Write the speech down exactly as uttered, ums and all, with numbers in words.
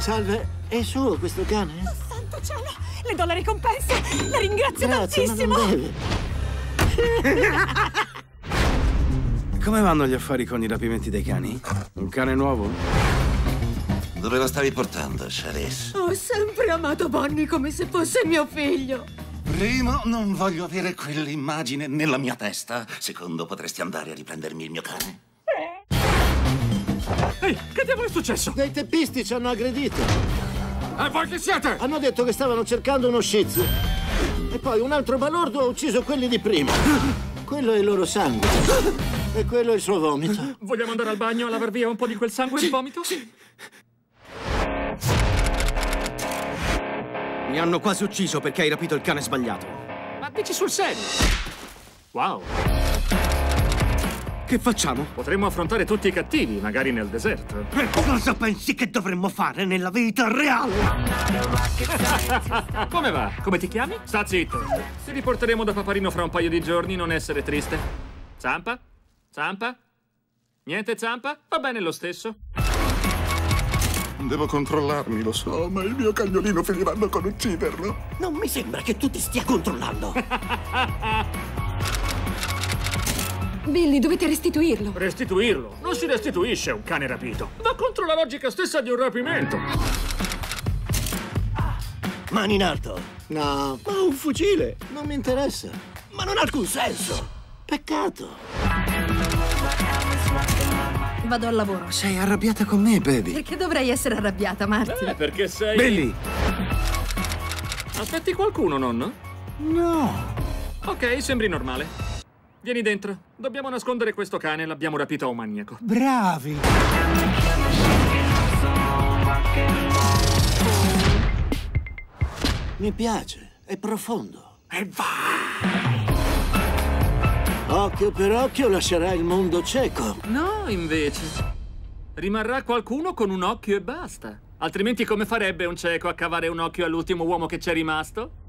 Salve, è suo questo cane? Oh, santo cielo! Le do la ricompensa! La ringrazio Grazie, tantissimo! Ma non deve. Come vanno gli affari con i rapimenti dei cani? Un cane nuovo? Dove lo stavi portando, Charisse? Ho sempre amato Bonnie come se fosse mio figlio. Primo, non voglio avere quell'immagine nella mia testa. Secondo, potresti andare a riprendermi il mio cane? Ehi, che diavolo è successo? Dei teppisti ci hanno aggredito. E voi chi siete? Hanno detto che stavano cercando uno shih tzu. E poi un altro balordo ha ucciso quelli di prima. Quello è il loro sangue. E quello è il suo vomito. Vogliamo andare al bagno a lavar via un po' di quel sangue e il vomito? Sì. Mi hanno quasi ucciso perché hai rapito il cane sbagliato. Ma dici sul serio? Wow. Che facciamo? Potremmo affrontare tutti i cattivi, magari nel deserto. E cosa pensi che dovremmo fare nella vita reale? Come va? Come ti chiami? Sta zitto. Ti riporteremo da Paparino fra un paio di giorni, non essere triste. Zampa? Zampa? Niente zampa? Va bene lo stesso. Devo controllarmi, lo so, ma il mio cagnolino finiranno con ucciderlo. Non mi sembra che tu ti stia controllando. Billy, dovete restituirlo. Restituirlo? Non si restituisce un cane rapito. Va contro la logica stessa di un rapimento. Mani in alto. No, ho un fucile. Non mi interessa. Ma non ha alcun senso. Peccato. Vado al lavoro. Sei arrabbiata con me, baby? Perché dovrei essere arrabbiata, Martin? Beh, perché sei... Billy! Aspetti qualcuno, nonno? No. Ok, sembri normale. Vieni dentro. Dobbiamo nascondere questo cane. L'abbiamo rapito a un maniaco. Bravi! Mi piace. È profondo. E va! Occhio per occhio lascerà il mondo cieco. No, invece. Rimarrà qualcuno con un occhio e basta. Altrimenti come farebbe un cieco a cavare un occhio all'ultimo uomo che c'è rimasto?